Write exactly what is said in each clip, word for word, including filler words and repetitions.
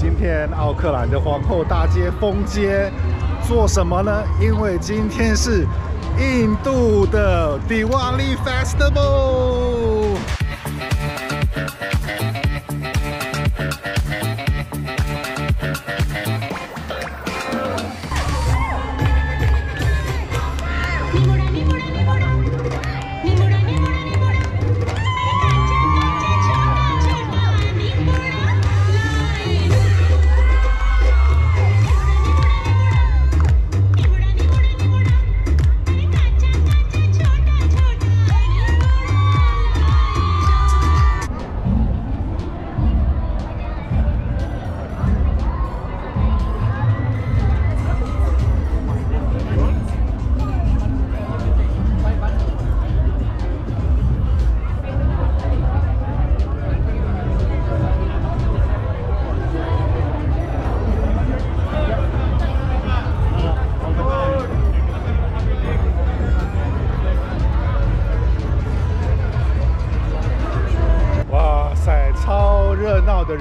今天奥克兰的皇后大街封街，做什么呢？因为今天是印度的Diwali Festival。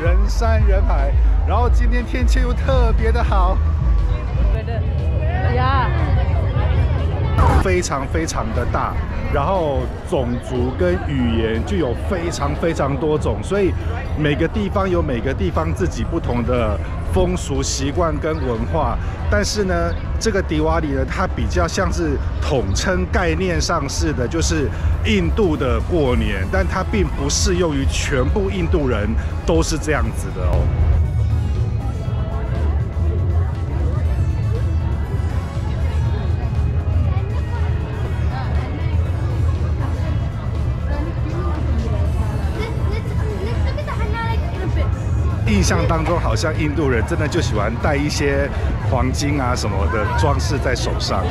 人山人海，然后今天天气又特别的好，非常非常的大，然后种族跟语言就有非常非常多种，所以每个地方有每个地方自己不同的风俗习惯跟文化。但是呢，这个迪瓦里呢，它比较像是统称概念上似的，就是印度的过年，但它并不适用于全部印度人都是这样子的哦。印象当中，好像印度人真的就喜欢戴一些黄金啊什么的装饰在手上。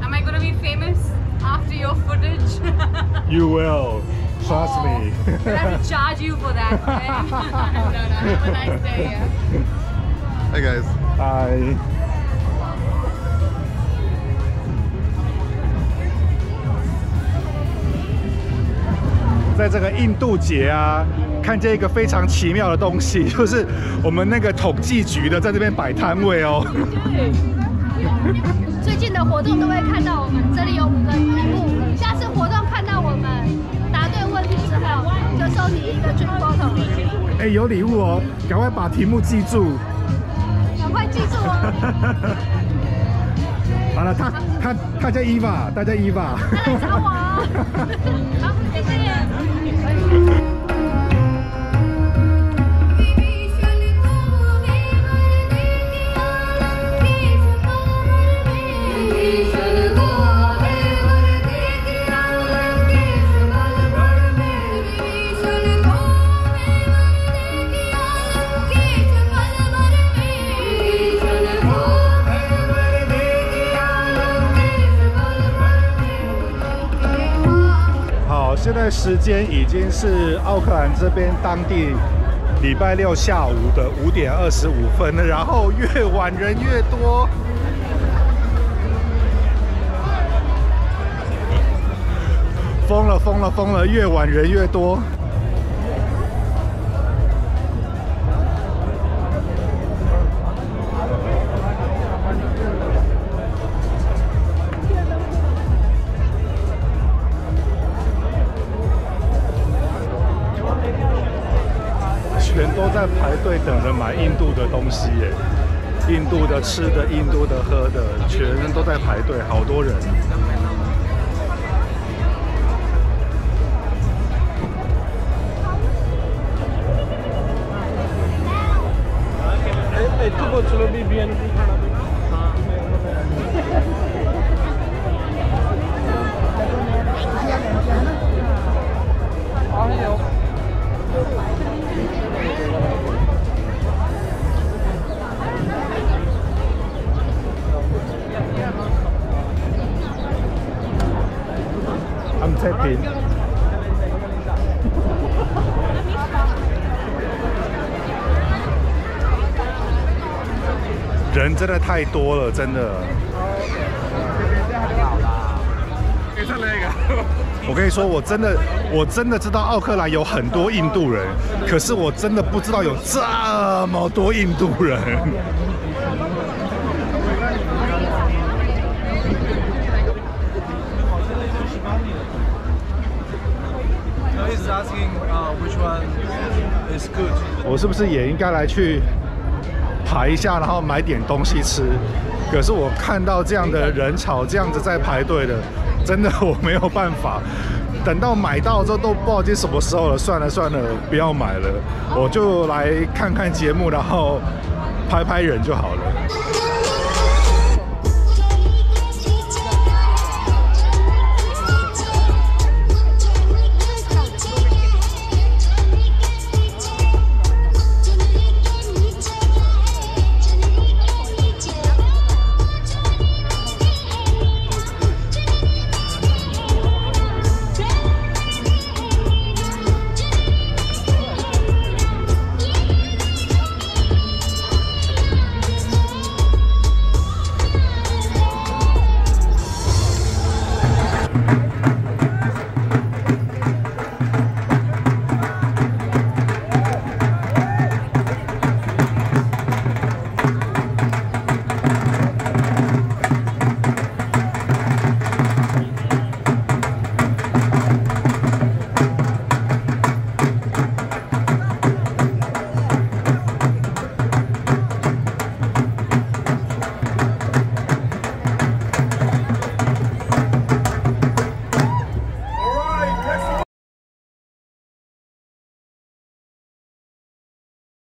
Am I going to be famous after your footage? You will. Trust me. But I would charge you for that. Okay? No, no, have a nice day. Yeah. Hi guys. Hi. 在这个印度节啊，看见一个非常奇妙的东西，就是我们那个统计局的在这边摆摊位哦。最近的活动都会看到我们，这里有五个题目，下次活动看到我们。 之后就送你一个追波筒。哎、欸，有礼物哦！赶快把题目记住，赶快记住哦！好了，他他他叫伊娃，他叫伊娃。他来找我哦！好，谢谢。现在时间已经是奥克兰这边当地礼拜六下午的五点二十五分了，然后越晚人越多。疯了疯了疯了，越晚人越多。 全都在排队等着买印度的东西耶，印度的吃的、印度的喝的，全都在排队，好多人。人真的太多了，真的。我跟你说，我真的，我真的知道奥克兰有很多印度人，可是我真的不知道有这么多印度人。 我是不是也应该来去排一下，然后买点东西吃？可是我看到这样的人潮，这样子在排队的，真的我没有办法。等到买到之后都不知道这什么时候了，算了算了，不要买了，我就来看看节目，然后拍拍人就好了。